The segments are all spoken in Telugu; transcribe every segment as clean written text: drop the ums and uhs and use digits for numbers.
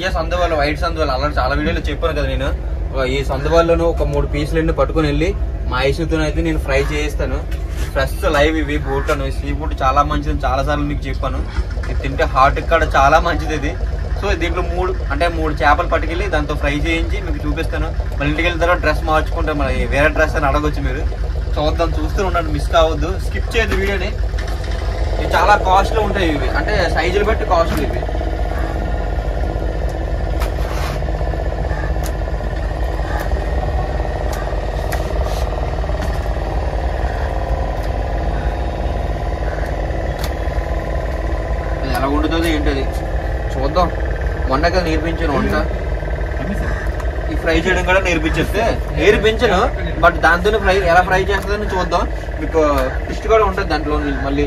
ये సందవాలు వైట్ సందవాలు అలా చాలా వీడియోలో చెప్పాను కదా నేను ఈ సందవాలను ఒక 3 పీసులను పట్టుకొని వెళ్ళి మా ఐషుతో అయితే నేను ఫ్రై చేయిస్తాను ఫ్రెష్ లైవ్ ఇవి బోటను సీ బోట్ చాలా మంచిది చాలా సార్లు మీకు చెప్పాను ఇది తింటే హార్ట్ కి కూడా చాలా మంచిది ఇది సో దీంట్లో మూడు చేపలు పట్టుకెళ్ళి దాంతో ఫ్రై చేయించి మీకు చూపిస్తాను మళ్ళీ ఇంటికి వెళ్ళిన తర్వాత డ్రెస్ మార్చుకుంటా మరి వేరే డ్రెస్ అని అడగొచ్చు మీరు చూద్దాం చూస్తూ ఉండండి మిస్ కావద్దు స్కిప్ చేయదు వీడియోని ఇది చాలా కాస్ట్లీ ఉంటాయి ఇవి అంటే సైజులు బట్టి కాస్ట్లీ ఇవి ఎలా ఉంటుందో ఏంటది చూద్దాం మొన్నగా నేర్పించాను వంట ఈ ఫ్రై చేయడం కూడా నేర్పించేస్తే నేర్పించను బట్ దాంతోనే ఫ్రై ఎలా ఫ్రై చేస్తుందని చూద్దాం మీకు టేస్ట్ కూడా ఉంటుంది దాంట్లో మళ్ళీ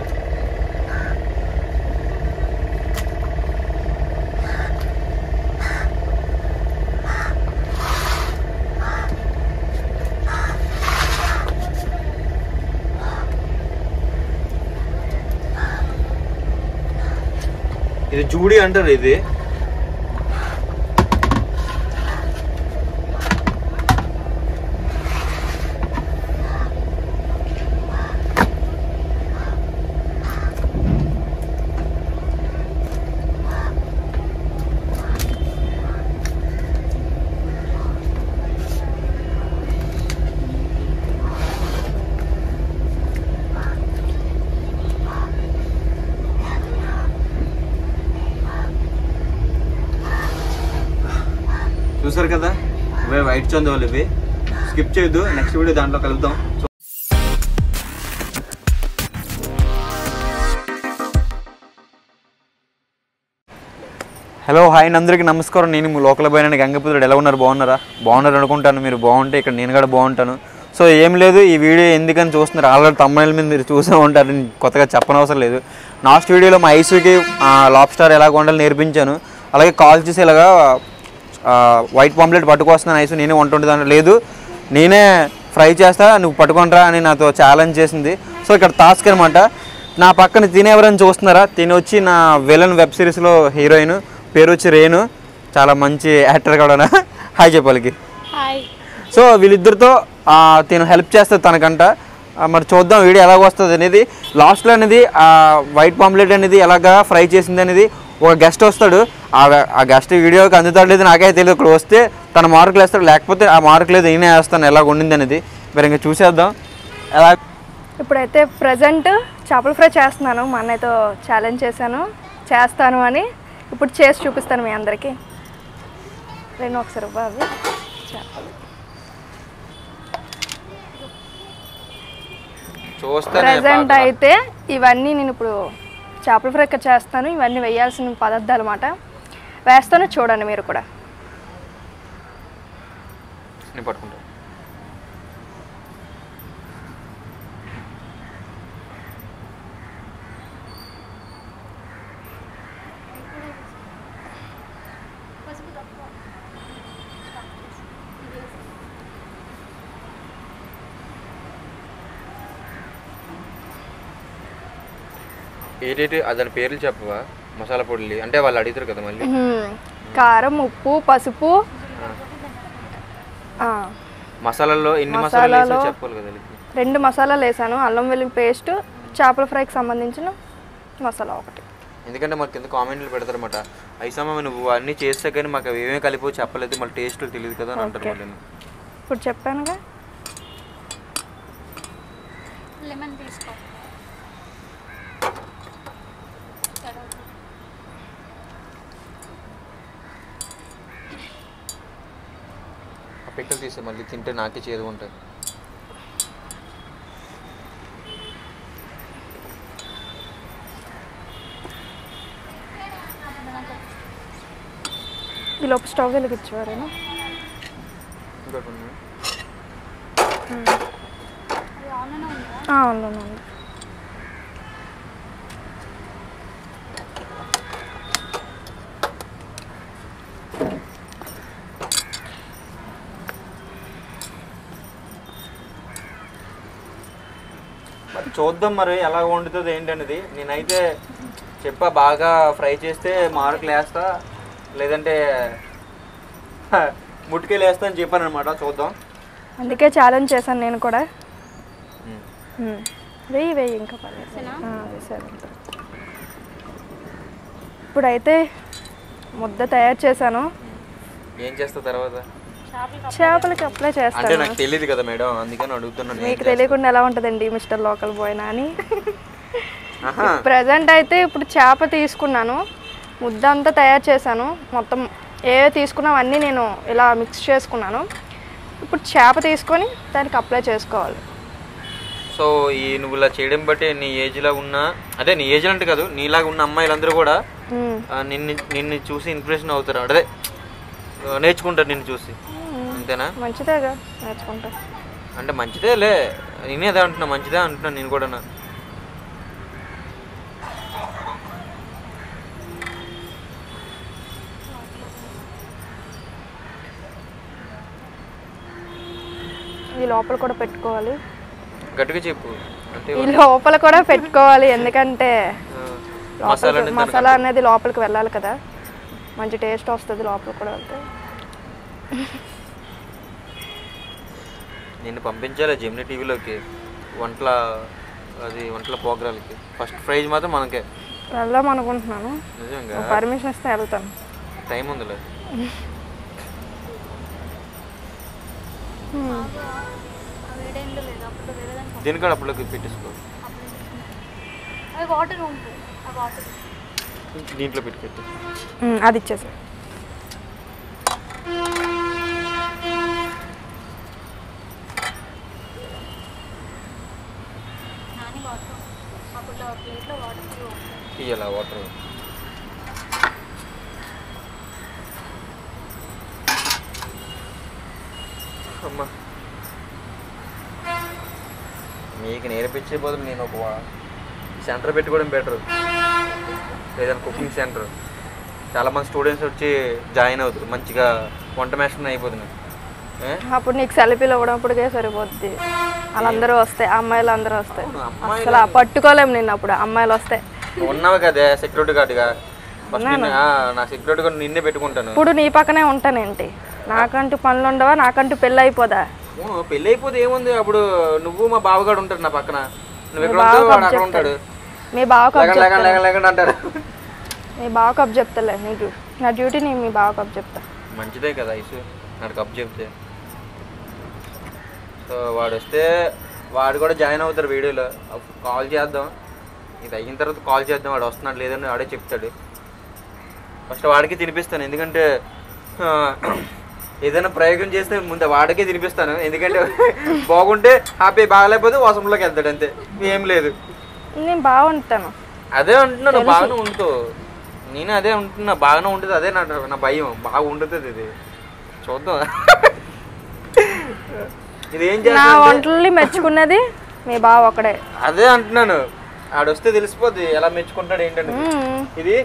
ఇది జూడి అంటారు ఇది చూసారు కదా ఇవే వైట్ చందవాలు ఇవి స్కిప్ చేయొద్దు నెక్స్ట్ వీడియో దాంట్లో కలుద్దాం హలో హాయ్ అందరికీ నమస్కారం నేను లోకల్ బయన గంగపుత్రుడు ఎలా ఉన్నారు బాగున్నారా బాగున్నారు అనుకుంటాను మీరు బాగుంటే ఇక్కడ నేను కూడా బాగుంటాను సో ఏం లేదు ఈ వీడియో ఎందుకని చూస్తున్నారు ఆల్రెడీ తమ్ముళ్ళ మీద మీరు చూసే ఉంటారు కొత్తగా చెప్పనవసరం లేదు లాస్ట్ వీడియోలో మా ఐసూకి లాబ్ స్టార్ ఎలా వండాలో నేర్పించాను అలాగే కాల్ చేసి ఇలాగా వైట్ పాంప్లెట్ పట్టుకొస్తున్నాను ఐసు నేనే వంట వండుతాను లేదు నేనే ఫ్రై చేస్తా నువ్వు పట్టుకుంటరా అని నాతో ఛాలెంజ్ చేసింది సో ఇక్కడ టాస్క్ అనమాట నా పక్కన తినేవరని చూస్తున్నారా తిని వచ్చి నా విలన్ వెబ్ సిరీస్లో హీరోయిన్ పేరు వచ్చి రేణు చాలా మంచి యాక్టర్ కూడా హాయ్ చెప్పాలికి సో వీళ్ళిద్దరితో తిను హెల్ప్ చేస్తుంది తనకంట మరి చూద్దాం వీడియో ఎలాగ వస్తుంది అనేది లాస్ట్లో అనేది ఆ వైట్ పాంప్లెట్ అనేది ఎలాగా ఫ్రై చేసింది అనేది ఒక గెస్ట్ వస్తాడు ఆ గెస్ట్ వీడియోకి అందుతాడు లేదు నాకైతే తెలియదు ఇక్కడ వస్తే తన మార్కులు వేస్తాడు లేకపోతే ఆ మార్కులు ఏదో నేనే వేస్తాను ఎలా ఉండింది అనేది మరి ఇంకా చూసేద్దాం ఎలా ఇప్పుడైతే ప్రజెంట్ చేపల ఫ్రై చేస్తున్నాను మా అన్నయ్యతో ఛాలెంజ్ చేశాను చేస్తాను అని ఇప్పుడు చేసి చూపిస్తాను మీ అందరికీ నేను ఒకసారి బాబు ప్రజెంట్ అయితే ఇవన్నీ నేను ఇప్పుడు చేపల ఫ్రై చేస్తాను ఇవన్నీ వేయాల్సిన పదార్థాలు అన్నమాట వేస్తాను చూడండి మీరు కూడా ఏటేటి అదని పేర్లు చెప్పవా మసాలా పొడిలు అంటే వాళ్ళు అడుగుతారు కదా మళ్ళీ కారం ఉప్పు పసుపు మసాలాలో ఎన్ని మసాలాలు వేసావు చెప్పాలి కదా 2 మసాలాలు వేసాను అల్లం వెల్లుల్లి పేస్ట్ చేపల ఫ్రైకి సంబంధించిన మసాలా ఒకటి ఎందుకంటే మాకు కింద కామెంట్లు పెడతారన్నమాట ఐసమ్మ నువ్వు అన్నీ చేస్తా కానీ మాకు ఏమేమి కలిపో చెప్పలేదు మళ్ళీ టేస్ట్ తెలియదు కదా అని అంటారు మళ్ళీ ఇప్పుడు చెప్పానుగా లెమన్ తీసుకో పిక్కలు తీసే మళ్ళీ తింటే నాకే చేదు ఉంటాయి ఈలోపు స్టవ్ వెలిగించేవారేనా అవునండి చూద్దాం మరి ఎలా వండుతుంది ఏంటనేది నేనైతే చెప్పా బాగా ఫ్రై చేస్తే మార్కులు వేస్తా లేదంటే ముట్కేలేస్తాను చెప్పాను అన్నమాట చూద్దాం అందుకే ఛాలెంజ్ చేశాను నేను కూడా వేయి వేయి ఇంకా పర్లేదునా సరే ఇప్పుడు అయితే ముద్ద తయారు చేశాను ఏం చేస్తా తర్వాత చేపలకి అప్లై చేస్తాను అంటే నాకు తెలియదు కదా మేడం అందుకని అడుగుతున్నాను మీకు తెలియకుండా ఎలా ఉంటదండి Mr local boy Nani present అయితే ఇప్పుడు చేప తీసుకున్నాను ముద్ద అంతా తయారు చేశాను మొత్తం ఏ తీసుకున్నావన్నీ నేను ఇలా మిక్స్ చేసుకున్నాను ఇప్పుడు చేప తీసుకొని దానికి అప్లై చేసుకోవాలి సో ఈ నువ్వులా చేయడం బట్టి నీ ఏజ్లో ఉన్న అదే నీ ఏజ్ అంటే కాదు నీలాగా ఉన్న అమ్మాయిలందరూ కూడా నిన్ను చూసి ఇన్స్పిరేషన్ అవుతారు అదే నేర్చుకుంటారు నిన్ను చూసి అంతేనా మంచిదేగా నేర్చుకుంటా అంటే మంచిదేలే నేనేదే అంటున్నా మంచిదే అంటున్నా నేను కూడా ఈ లోపల కూడా పెట్టుకోవాలి గట్టిగా చెప్పు అంటే ఈ లోపల కూడా పెట్టుకోవాలి ఎందుకంటే మసాలా అనేది లోపలికి వెళ్ళాలి కదా మంచి టేస్ట్ వస్తుంది లోపల కూడా అంటే నిన్ను పంపించాలి జెమిని టీవీలోకి వంటల అది వంటల ప్రోగ్రామ్కి ఫస్ట్ ప్రైజ్ మాత్రం మనకే వెళ్దాం అనుకుంటున్నాను నిజంగా పర్మిషన్ ఇస్తే వెళ్తాను టైం ఉందిలే దీనికి అప్పుడుకి పెట్టేసుకో దీంట్లో పెట్టుకెట్టు అది ఇచ్చేసా ఇయ్యాల వాటర్ అమ్మ మీకు నేర్పించే బదులు నేను ఒక సెంటర్ పెట్టుకోవడం బెటర్ ఏదైనా కుకింగ్ సెంటర్ చాలామంది స్టూడెంట్స్ వచ్చి జాయిన్ అవుతారు మంచిగా వంట మాస్టర్ అయిపోతుంది అప్పుడు నీకు సెలవులు ఇవ్వడంపటికే సరిపోద్ది వాళ్ళందరూ వస్తాయి అమ్మాయిలు అందరూ వస్తాయి అసలు పట్టుకోలేము నేను అప్పుడు అమ్మాయిలు వస్తాయి ఉన్నావు కదా సెక్యూరిటీ గార్డ్గా నా సెక్యూరిటీ గార్డ్ నిన్నే పెట్టుకుంటాను ఇప్పుడు నీ పక్కనే ఉంటానేంటి నాకంటూ పనులు ఉండవా నాకంటూ పెళ్ళి అయిపోదా పెళ్ళి అయిపోతే ఏముంది అప్పుడు నువ్వు మా బావగాడు ఉంటాడు నా పక్కన నువ్వు ఎక్కడ ఉంటావు వాడు అక్కడ ఉంటాడు మీ బావకు అంటారు మీ బావకు అప్ చెప్తాలే నీకు నా డ్యూటీ నేను మీ బావకు అప్ చెప్తా మంచిదే కదా ఇష్యూ నాకు అప్ చెప్తే సో వాడు వస్తే వాడు కూడా జాయిన్ అవుతారు వీడియోలో కాల్ చేద్దాం ఇది అయిన తర్వాత కాల్ చేద్దాం వాడు వస్తున్నాడు లేదని వాడే చెప్తాడు ఫస్ట్ వాడికి తినిపిస్తాను ఎందుకంటే ఏదైనా ప్రయోగం చేస్తే ముందు వాడికే తినిపిస్తాను ఎందుకంటే బాగుంటే హ్యాపీ బాగలేకపోతే వాసంలోకి వెళ్తాడు అంతే ఏం లేదు నేను బాగుంటాను అదే ఉంటున్నాను బాగానే ఉండుతో నేను అదే ఉంటున్నా బాగానే ఉంటుంది అదే నా నా భయం బాగా ఉంటుంది ఇది చూద్దాం ఇది ఏం చేయాలి మెచ్చుకున్నది మీ బావ ఒకడే అదే అంటున్నాను ఆడొస్తే తెలిసిపోద్ది ఎలా మెచ్చుకుంటాడు ఏంటంటే ఇది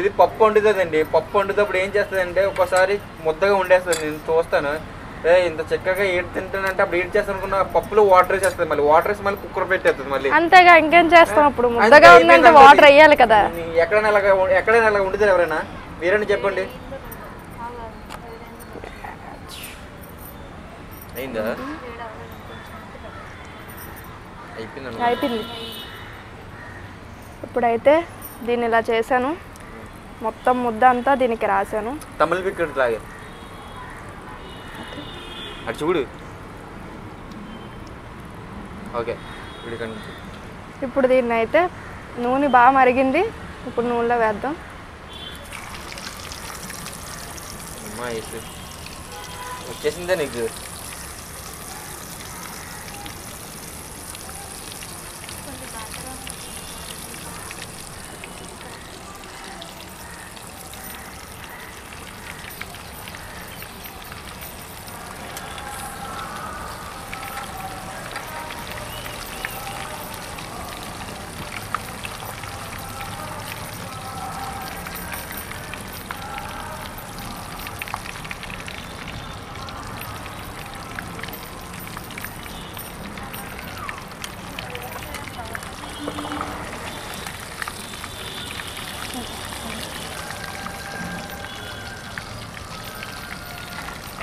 ఇది పప్పు వండుతుందండి పప్పు వండుతప్పుడు ఏం చేస్తుందంటే ఒక్కోసారి ముద్దగా వండేస్తుంది నేను చూస్తాను ఇంత చక్కగా ఏడు తింటానంటే అప్పుడు ఏడు చేస్తాను అనుకున్న పప్పులో వాటర్ వేసేస్తుంది మళ్ళీ వాటర్ వేసి మళ్ళీ కుక్కర్ పెట్టేస్తుంది మళ్ళీ అంతేగా ఇంకేం చేస్తాం అప్పుడు వాటర్ వేయాలి కదా ఎక్కడైనా ఎక్కడైనా ఇలా వండుతారు ఎవరైనా మీరైనా చెప్పండి అయిందా అయిపోయింది ఇప్పుడైతే దీన్ని ఇలా చేశాను మొత్తం ముద్ద అంతా దీనికి రాశాను తమిళ పిక్చర్ లాగా అది చూడు ఓకే ఇప్పుడు దీన్ని అయితే నూనె బాగా మరిగింది ఇప్పుడు నూనెలో వేద్దాం వచ్చేసిందే నీకు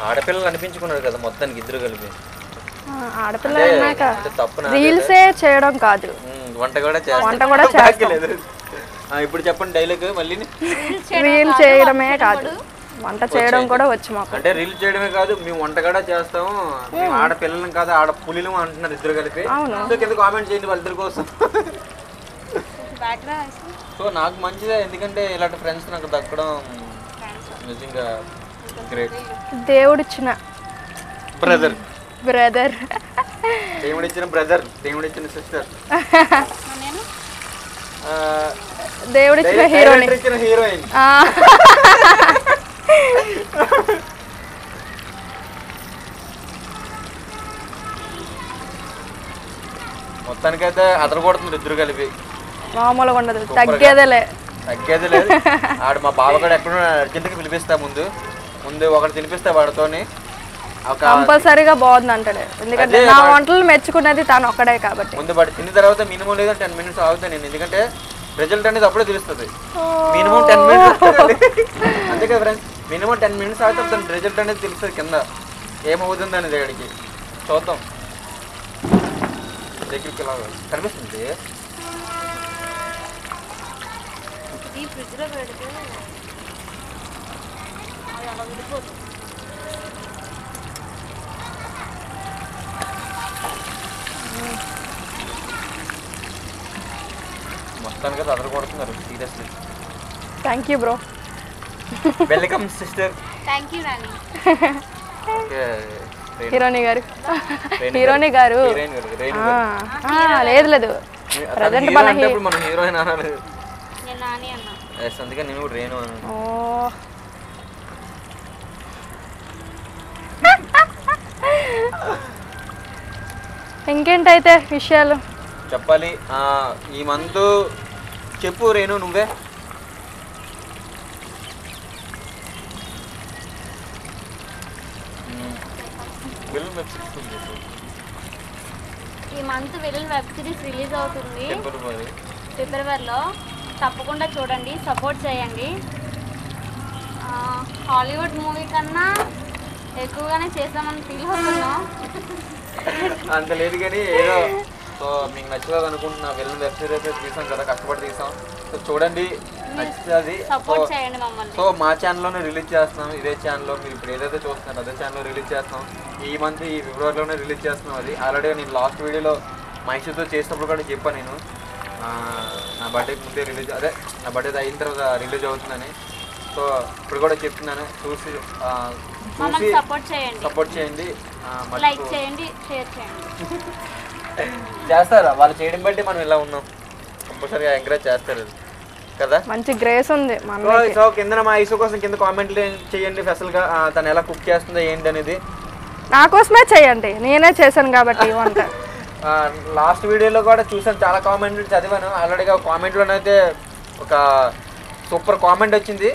ఆడపిల్ల కనిపించుకున్నారు కదా మొత్తానికి ఇద్దరు కలిపి ఆడపిల్ల అన్నాక రీల్స్ చేయడం కాదు వంట కూడా చేయలేదు ఇప్పుడు చెప్పండి డైలాగ్ మళ్ళీ రీల్ చేయడమే కాదు వంట చేయడం కూడా వచ్చు మాకు అంటే రీల్ చేయడమే కాదు మేము వంట కూడా చేస్తాం మేము ఆడపిల్లలం కాదు ఆడ పులిలం అంటున్నారు ఇద్దరు కలిపి సో కింద కామెంట్ చేయండి వాళ్ళ ఇద్దరు కోసం బ్యాక్గ్రౌండ్ సో నాకు మంచిదే ఎందుకంటే ఇలాంటి ఫ్రెండ్స్ నాకు దక్కడం నిజంగా గ్రేట్ దేవుడిచ్చిన బ్రదర్ దేవుడిచ్చిన బ్రదర్ దేవుడిచ్చిన సిస్టర్ నేను దేవుడిచ్చిన హీరోయిన్ మొత్తానికైతే అదరగొడుతున్నారు ఇద్దరు కలిపి మామూలుగా ఉండదు తగ్గేదేలే తగ్గేదేలేదు ఆడు మా బావ కూడా ఎక్కడో అర్జెంట్గా పిలిపిస్తా ముందు ముందు ఒకటి తినిపిస్తా వాడితోని కంపల్సరీగా బాగుంది అంటాడు ఎందుకంటే నా వంటలు మెచ్చుకున్నది తను ఒక్కడే కాబట్టి ముందు వాడు తిన్న తర్వాత మినిమం లేదా 10 minutes ఆగుతాను నేను ఎందుకంటే రిజల్ట్ అనేది అప్పుడే తెలుస్తుంది మినిమం 10 minutes అంతే కదా ఫ్రెండ్స్ మినిమం 10 minutes ఆగుతాం రిజల్ట్ అనేది తెలుస్తుంది కింద ఏమవుతుంది అనేది అడిగి చూద్దాం దగ్గరికి కనిపిస్తుంది మొత్తానికి అదరగొడుతున్నారు seriously thank you bro welcome sister thank you Rani okay హీరోని గారు ఆ లేదు లేదు ప్రెజెంట్ మన హీరో మన హీరోయిన్ అన్నాడు నేను నాని అన్నా ఎస్ అందుకే నేను రేణు అన్నా ఓ ఇంకేంటైతే విషయాలు చెప్పాలి ఈ మంత్ చెప్పు రేణు నువ్వే ఈ మంత్ వెల్లుల్ వెబ్ సిరీస్ రిలీజ్ అవుతుంది ఫిబ్రవరిలో తప్పకుండా చూడండి సపోర్ట్ చేయండి హాలీవుడ్ మూవీ కన్నా ఎక్కువగానే చేసామని ఫీల్ అవుతున్నాం అంత లేదు కానీ ఏదో సో మీకు నచ్చలేదు అనుకుంటున్నా వెళ్ళిన వెబ్ సిరీస్ అయితే తీసాం కదా కష్టపడి తీసాం సో చూడండి నచ్చుతుంది సో మా ఛానల్లోనే రిలీజ్ చేస్తున్నాం ఇదే ఛానల్లో మీరు ఇప్పుడు ఏదైతే చూస్తున్నారో అదే ఛానల్లో రిలీజ్ చేస్తాం ఈ మంత్ ఈ ఫిబ్రవరిలోనే రిలీజ్ చేస్తున్నాం అది ఆల్రెడీ నేను లాస్ట్ వీడియోలో మైసూర్తో చేసినప్పుడు కూడా చెప్పాను నేను నా బర్త్డేకి ముందే రిలీజ్ అదే నా బర్త్డే అయిన తర్వాత రిలీజ్ అవుతుందని సో ఇప్పుడు కూడా చెప్తున్నాను చూసి సపోర్ట్ చేయండి లైక్ చేయండి షేర్ చేయండి చేస్తారా వాళ్ళు చేయడం బట్టి మనం ఇలా ఉన్నాం కంపల్సరీగా ఎంకరేజ్ చేస్తారు కదా మంచి గ్రేస్ ఉంది సో కింద మా ఇష్యూ కోసం కింద కామెంట్లు చేయండి స్పెషల్గా తను ఎలా కుక్ చేస్తుందో ఏంటి అనేది నా కోసమే చేయండి నేనే చేశాను కాబట్టి వంట లాస్ట్ వీడియోలో కూడా చూసాను చాలా కామెంట్లు చదివాను ఆల్రెడీగా కామెంట్లోనైతే ఒక సూపర్ కామెంట్ వచ్చింది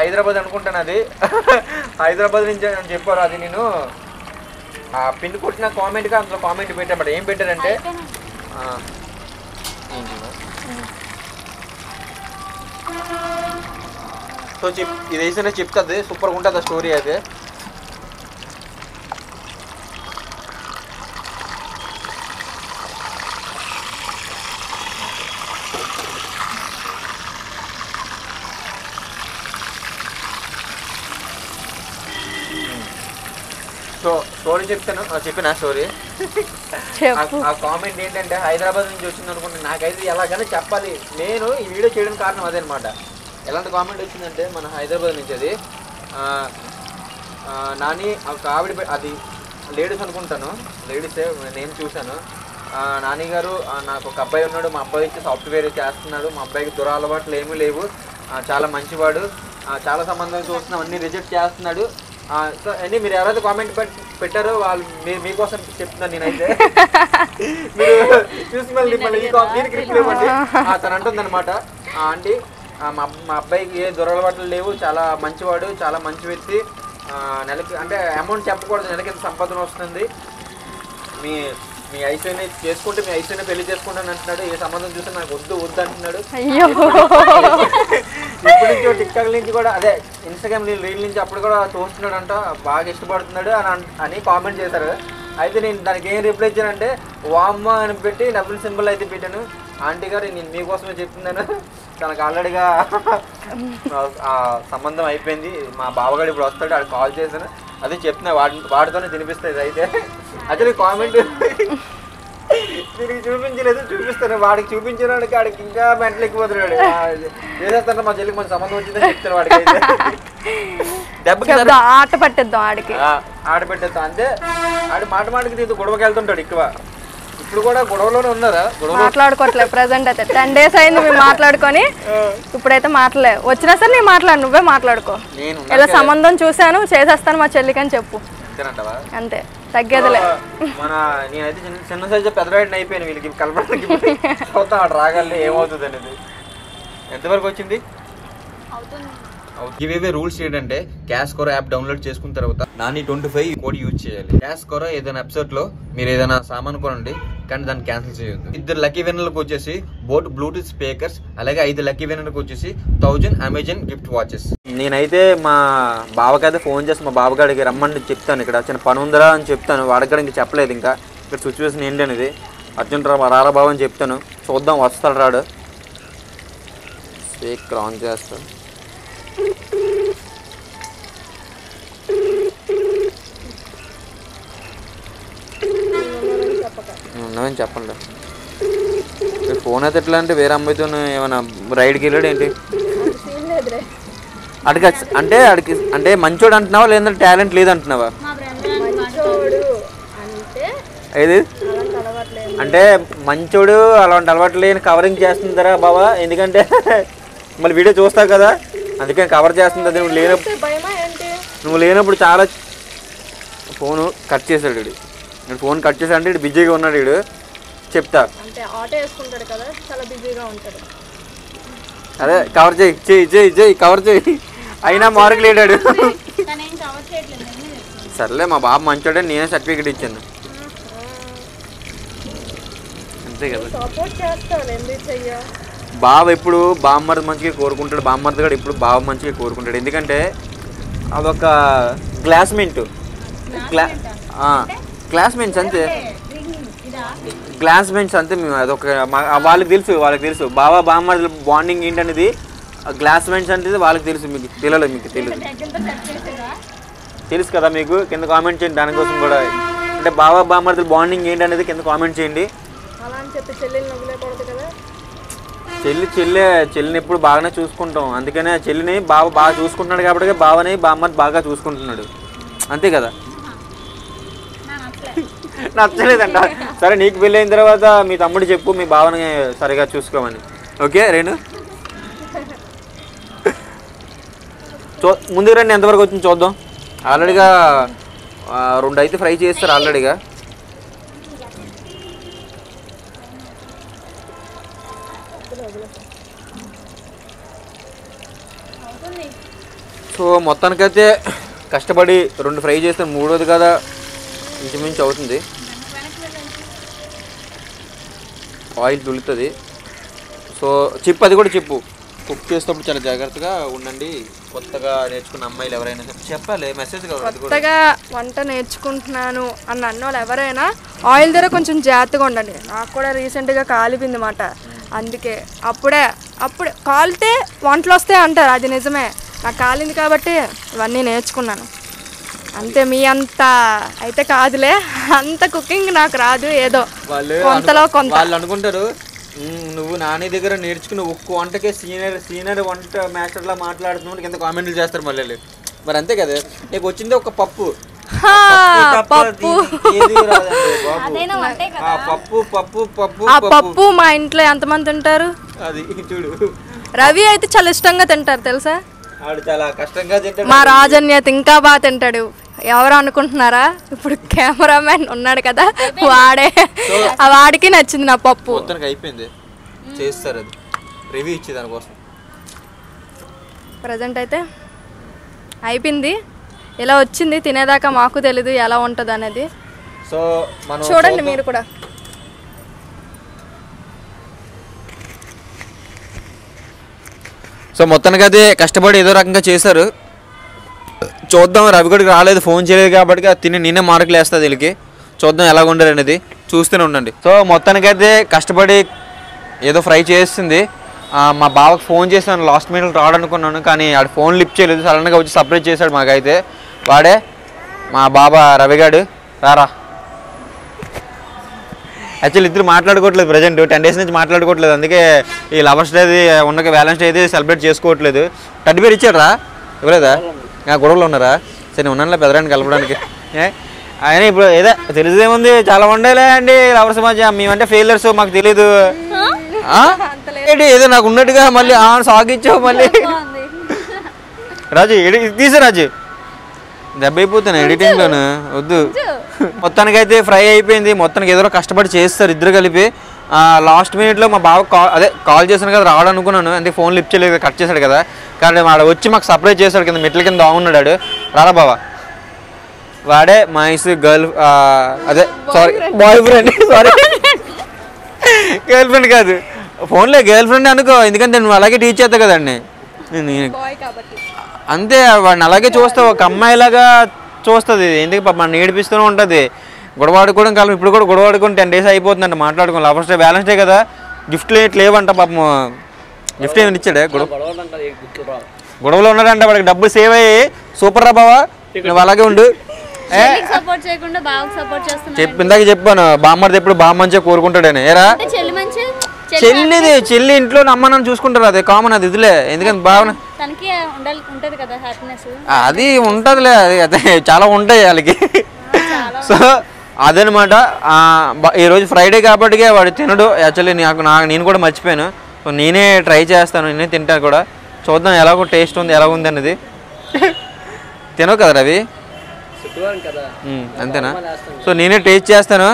హైదరాబాద్ అనుకుంటాను అది హైదరాబాద్ నుంచి అని చెప్పారు అది నేను పిన్ కొట్టిన కామెంట్గా అందులో కామెంట్ పెట్టాను ఏం పెట్టారంటే సో ఇది వేసిన చెప్తుంది సూపర్గా ఉంటుంది ఆ స్టోరీ అయితే సో స్టోరీ చెప్తాను చెప్పిన స్టోరీ ఆ కామెంట్ ఏంటంటే హైదరాబాద్ నుంచి వచ్చింది అనుకుంటే నాకైతే ఎలాగైనా చెప్పాలి నేను ఈ వీడియో చేయడం కారణం అదనమాట ఎలాంటి కామెంట్ వచ్చిందంటే మన హైదరాబాద్ నుంచి అది నాని ఒక ఆవిడ అది లేడీస్ అనుకుంటాను లేడీసే నేను చూశాను నాని గారు నాకు ఒక అబ్బాయి ఉన్నాడు మా అబ్బాయికి సాఫ్ట్వేర్ చేస్తున్నాడు మా అబ్బాయికి దురలవాట్లు ఏమీ లేవు చాలా మంచివాడు చాలా సంబంధాలు చూస్తున్నాం అన్నీ రిజెక్ట్ చేస్తున్నాడు సో అండి మీరు ఎవరైతే కామెంట్ పెట్టారో వాళ్ళు మీకోసం చెప్తున్నాను నేనైతే మీరు చూసి మళ్ళీ దీనికి రిప్లై ఇవ్వండి తను అంటుంది అనమాట ఆంటీ మా అబ్బాయికి ఏ దొరలవాట్లు లేవు చాలా మంచివాడు చాలా మంచి వ్యక్తి నెలకి అంటే అమౌంట్ చెప్పకూడదు నెలకి సంపాదన వస్తుంది మీ మీ ఐసోనే చేసుకుంటే మీ ఐసోనే పెళ్లి చేసుకుంటాను అంటున్నాడు. ఏ సంబంధం చూస్తే నాకు వద్దు వద్దు అంటున్నాడు. అయ్యో ఇప్పుడు ఇంకో టిక్టాక్ నుంచి కూడా అదే ఇన్స్టాగ్రామ్ రీల్ నుంచి అప్పుడు కూడా చూస్తున్నాడు అంట, బాగా ఇష్టపడుతున్నాడు అని కామెంట్ చేశారు. అయితే నేను దానికి ఏం రిప్లై ఇచ్చానంటే వామ్మ అని పెట్టి డబుల్ సింబల్ అయితే పెట్టాను. ఆంటీ గారు నేను మీకోసమే చెప్తున్నాను, తనకు ఆల్రెడీగా సంబంధం అయిపోయింది, మా బావగాడు ఇప్పుడు వస్తాడు, అది కాల్ చేశాను అదే చెప్తున్నా, వాడితోనే తినిపిస్తుంది. అయితే అసలు కామెంట్ దీనికి చూపించలేదు, చూపిస్తాను వాడికి, చూపించిన వాడికి వాడికి ఇంకా మెంటలు ఎక్కిపోతున్నాడు. చేసేస్తాను మా చెల్లికి మంచి సంబంధం వచ్చిందని చెప్తాను వాడికి. అయితే దెబ్బకి ఆట పట్టేద్దాం, ఆడికి ఆట పెట్టేద్దాం అంతే. ఆడి మాట మాటకి దీంతో గొడవకి వెళ్తుంటాడు ఎక్కువ. ఇప్పుడు కూడా గొడవలోనే ఉన్నారా? మాట్లాడుకోవట్లేదు ప్రెసెంట్ అయితే. 10 days అయింది మేము మాట్లాడుకొని, ఇప్పుడైతే మాట్లాడలేదు. వచ్చినా సరే నేను మాట్లాడు, నువ్వే మాట్లాడుకో. ఇలా సంబంధం చూసాను, చేసేస్తాను మా చెల్లికి అని చెప్పు అంతే, తగ్గేదలే. మన నేనైతే చిన్న సైజు పెద్దవాడిని అయిపోయాను, వీళ్ళకి కలపడానికి రాగలే ఏమవుతుంది అనేది. ఎంతవరకు వచ్చింది? ఇవేవే రూల్స్ ఏంటంటే క్యాష్ కోరా యాప్ డౌన్లోడ్ చేసుకున్న తర్వాత నాని 25 కోడ్ యూజ్ చేయాలి. క్యాష్ కోరా ఏదైనా వెబ్సైట్ లో మీరు ఏదైనా సామాను కొనండి, కానీ దాన్ని క్యాన్సిల్ చేయొద్దు. 2 లక్కీ విన్నర్లకు వచ్చేసి బోట్ బ్లూటూత్ స్పీకర్స్, అలాగే 5 లక్కీ విన్నర్లకు వచ్చేసి 1000 అమెజాన్ గిఫ్ట్ వాచెస్. నేనైతే మా బావకైతే ఫోన్ చేసి మా బావగాడికి రమ్మని చెప్తాను, ఇక్కడ చిన్న పని ఉందరా అని చెప్తాను. వాడికి ఇంకా చెప్పలేదు, ఇంకా ఇక్కడ సిచ్యువేషన్ ఏంటనేది అర్జెంట్ రారా బావ అని చెప్తాను. చూద్దాం వస్తాడు రాడు. స్పీక్ ఆన్ చేస్తాను. ఉన్నామని చెప్పండి. ఫోన్ అయితే ఎట్లా అంటే వేరే అమ్మాయితో ఏమైనా రైడ్కి వెళ్ళాడు ఏంటి అడిగ అంటే అడిగి అంటే మంచోడు అంటున్నావా లేదంటే టాలెంట్ లేదంటున్నావా? ఏది అంటే మంచోడు అలాంటి అలవాటు లేని కవరింగ్ చేస్తుందరా బాబా, ఎందుకంటే మళ్ళీ వీడియో చూస్తావు కదా అందుకని కవర్ చేస్తుంది. అది నువ్వు లేనప్పుడు చాలా ఫోను కట్ చేశాడు వీడు. నేను ఫోన్ కట్ చేశాడు అంటే బిజీగా ఉన్నాడు వీడు. చెప్తా అదే కవర్ చేయి చేయి చేయి చేయి కవర్ చేయి అయినా మార్కు లేడాడు. సర్లే మా బాబు మంచోడే, నేనే సర్టిఫికెట్ ఇచ్చాను అంతే కదా. బావ ఎప్పుడు బామ్మర్ది మంచిగా కోరుకుంటాడు, బామ్మర్ది కూడా ఇప్పుడు బావ మంచిగా కోరుకుంటాడు. ఎందుకంటే అదొక క్లాస్మేట్స్ అంతే, క్లాస్మేట్స్ అంతే. మేము అదొక వాళ్ళకి తెలుసు బావ బామ్మర్ది బాండింగ్ ఏంటనేది. క్లాస్మేట్స్ అంటే వాళ్ళకి తెలుసు, మీకు తెలియలేదు, మీకు తెలియదు తెలుసు కదా. మీకు కింద కామెంట్ చేయండి దానికోసం కూడా, అంటే బావ బామ్మర్ది బాండింగ్ ఏంటనేది కింద కామెంట్ చేయండి. చెల్లిని ఎప్పుడు బాగానే చూసుకుంటాం, అందుకనే చెల్లిని బావ బాగా చూసుకుంటున్నాడు కాబట్టి బావని బామ్మని బాగా చూసుకుంటున్నాడు అంతే కదా. నచ్చలేదంట సరే, నీకు పెళ్ళైన తర్వాత మీ తమ్ముడు చెప్పు మీ బావని సరిగా చూసుకోమని. ఓకే రేణు ముందుకు రండి, ఎంతవరకు వచ్చింది చూద్దాం. ఆల్రెడీగా 2 అయితే ఫ్రై చేస్తారు ఆల్రెడీగా. సో మొత్తానికైతే కష్టపడి 2 ఫ్రై చేస్తే 3వ కదా ఇంచుమించు అవుతుంది. ఆయిల్ దులుతుంది. సో చెప్పు, అది కూడా చెప్పు. కుక్ చేసేటప్పుడు చాలా జాగ్రత్తగా ఉండండి. కొత్తగా నేర్చుకున్న అమ్మాయిలు ఎవరైనా చెప్పాలి మెసేజ్ కావాలి. కొత్తగా వంట నేర్చుకుంటున్నాను అన్న అన్నోళ్ళు ఎవరైనా ఆయిల్ దగ్గర కొంచెం జాగ్రత్తగా ఉండండి. నాకు కూడా రీసెంట్గా కాలిపోయింది మాట, అందుకే అప్పుడే కాలితే వంటలు వస్తాయి అంటారు, అది నిజమే. నాకు కాలింది కాబట్టి ఇవన్నీ నేర్చుకున్నాను అంతే. మీ అంత అయితే కాదులే, అంత కుకింగ్ నాకు రాదు, ఏదో కొంతలో కొంత. వాళ్ళు అనుకుంటారు నువ్వు నాని దగ్గర నేర్చుకుని ఒక్క వంటకే సీనియర్ వంట మాస్టర్లా మాట్లాడుతున్నావు కింద కామెంట్లు చేస్తారు మళ్ళీ. మరి అంతే కదా, నీకు వచ్చింది ఒక పప్పు. మా ఇంట్లో ఎంతమంది ఉంటారు? రవి అయితే చాలా ఇష్టంగా తింటారు తెలుసా, మా రాజన్యత ఇంకా బాగా తింటాడు. ఎవరు అనుకుంటున్నారా, ఇప్పుడు కెమెరామెన్ ఉన్నాడు కదా వాడే, వాడికి నచ్చింది నా పప్పు. అయిపోయింది చేస్తారు అది రివ్యూ ఇచ్చే దానికోసం. ప్రజెంట్ అయితే అయిపోయింది, ఇలా వచ్చింది తినేదాకా మాకు తెలీదు ఎలా ఉంటుంది అనేది. సో మనం చూడండి మీరు కూడా సో మొత్తానికి అది కష్టపడి ఏదో రకంగా చేశారు చూద్దాం రవి గడికి రాలేదు ఫోన్ చేయలేదు కాబట్టి తిని నేనే మార్కులు వేస్తా దీనికి చూద్దాం ఎలా ఉండరు అనేది చూస్తూనే ఉండండి సో మొత్తానికి అయితే కష్టపడి ఏదో ఫ్రై చేస్తుంది మా బావకు ఫోన్ చేశాను లాస్ట్ మినిట్ రావడనుకున్నాను కానీ ఆడు ఫోన్ లిఫ్ట్ చేయలేదు సడన్గా వచ్చి సర్ప్రైజ్ చేశాడు మాకైతే వాడే మా బాబా రవిగాడు రారా యాక్చువల్లీ ఇద్దరు మాట్లాడుకోవట్లేదు ప్రజెంట్ 10 days నుంచి మాట్లాడుకోవట్లేదు అందుకే ఈ లవర్స్ డే ఉన్న వ్యాలెన్స్ డే అయితే సెలబ్రేట్ చేసుకోవట్లేదు టెడ్డీ బేర్ ఇచ్చారా ఇవ్వలేదా గొడవలు ఉన్నారా సరే ఉన్నానులే పెదరాన్ని కలపడానికి అయినా ఇప్పుడు ఏదో తెలిసేదేముంది చాలా ఉండేలే అండి లవర్స్ మధ్య మేమంటే ఫెయిలర్స్ మాకు తెలీదు ఏదో నాకు ఉన్నట్టుగా మళ్ళీ సాగిచ్చావు మళ్ళీ రాజు తీసే రాజు దెబ్బ అయిపోతాను ఎడిటింగ్లోను వద్దు మొత్తానికైతే ఫ్రై అయిపోయింది మొత్తానికి ఏదో కష్టపడి చేస్తారు ఇద్దరు కలిపి లాస్ట్ మినిట్లో మా బావ కాల్ చేశాను కదా రావాలనుకున్నాను అంటే ఫోన్ లిఫ్ట్ చేయలేదు కట్ చేశాడు కదా కానీ వాడు వచ్చి మాకు సర్ప్రైజ్ చేశాడు కింద మెట్ల కింద బాగున్నాడు రారా బావ వాడే మైస్ గర్ల్ అదే sorry boyfriend sorry girlfriend కాదు ఫోన్లో గర్ల్ ఫ్రెండ్ అనుకో ఎందుకంటే నువ్వు అలాగే టీచ్ చేస్తావు కదండి అంతే వాడిని అలాగే చూస్తావు ఒక అమ్మాయిలాగా చూస్తుంది ఎందుకు మనం ఏడిపిస్తూనే ఉంటుంది గొడవాడుకోవడం కాలం ఇప్పుడు కూడా గొడవాడుకొని 10 days అయిపోతుందంట మాట్లాడుకో లవర్స్ డే బ్యాలెన్స్ డే కదా గిఫ్ట్లు లేవంట పాపం గిఫ్ట్ ఏమైనా ఇచ్చాడే గొడవలో ఉన్నాడంట వాడికి డబ్బులు సేవ్ అయ్యి సూపర్ రా బావా నువ్వు అలాగే ఉండు చెప్పిందాక చెప్పాను బామ్మది ఎప్పుడు బామ్మ మంచిగా కోరుకుంటాడని ఏరా చెల్లిది చెల్లి ఇంట్లో అమ్మ నన్ను చూసుకుంటారు అదే కామన్ అది ఇదిలే ఎందుకంటే బాగా అది ఉంటుందిలే అది చాలా ఉంటాయి వాళ్ళకి సో అదనమాట ఈరోజు ఫ్రైడే కాబట్టి వాడు తినడు యాక్చువల్లీ నేను కూడా మర్చిపోయాను సో నేనే ట్రై చేస్తాను నేనే తింటాను కూడా చూద్దాం ఎలాగో టేస్ట్ ఉంది ఎలా ఉంది అనేది తినవు కదా రవి అంతేనా సో నేనే టేస్ట్ చేస్తాను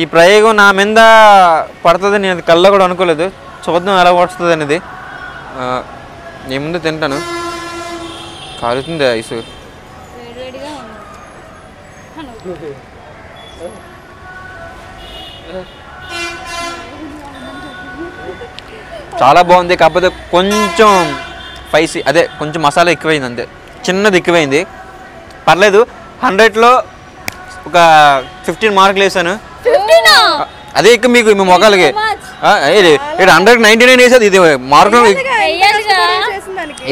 ఈ ప్రయోగం నా మీద పడుతుంది నేను కళ్ళ కూడా అనుకోలేదు చూద్దాం ఎలా వస్తుంది అనేది నేను ముందు తింటాను కాలుతుంది ఐసు చాలా బాగుంది కాకపోతే కొంచెం స్పైసీ అదే కొంచెం మసాలా ఎక్కువైంది అంతే చిన్నది ఎక్కువైంది పర్లేదు 100లో ఒక 15 marks వేసాను అదే ఇక మీకు మీ మొగాలకి 199 వేసేది ఇది మార్కులు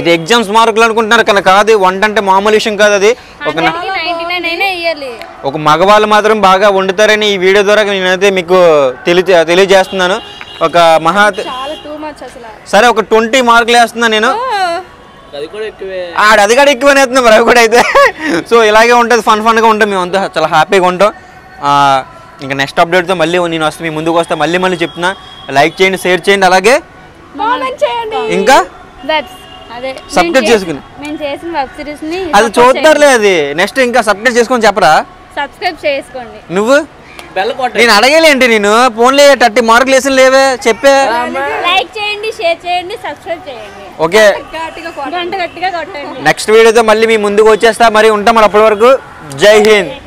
ఇది ఎగ్జామ్స్ మార్కులు అనుకుంటున్నారు కానీ కాదు వంట అంటే మామూలు విషయం కాదు అది ఒక మగవాళ్ళు మాత్రం బాగా వండుతారని ఈ వీడియో ద్వారా నేనైతే మీకు తెలియజేస్తున్నాను ఒక మహా సరే ఒక 20 marks వేస్తున్నా నేను అది కూడా ఎక్కువనే వేస్తున్నాం అవి కూడా అయితే సో ఇలాగే ఉంటుంది ఫన్గా ఉంటాం మేమంతా చాలా హ్యాపీగా ఉంటాం ఇంకా నెక్స్ట్ అప్డేట్తో మళ్ళీ నేను వస్తాను మీ ముందుకు వస్తా మళ్ళీ చెప్తున్నా లైక్ చేయండి షేర్ చేయండి అలాగే ఇంకా సబ్స్క్రైబ్ చేసుకుని అది చూద్దారులే అది నెక్స్ట్ ఇంకా సబ్స్క్రైబ్ చేసుకొని చెప్పరా నువ్వు నేను అడగలేంటి నేను ఫోన్లే 30 marks వేసిన లేవే చెప్పే ఓకే నెక్స్ట్ వీడియోతో మళ్ళీ మీ ముందుకు వచ్చేస్తా మరి ఉంటాం మరి అప్పటి వరకు జై హింద్.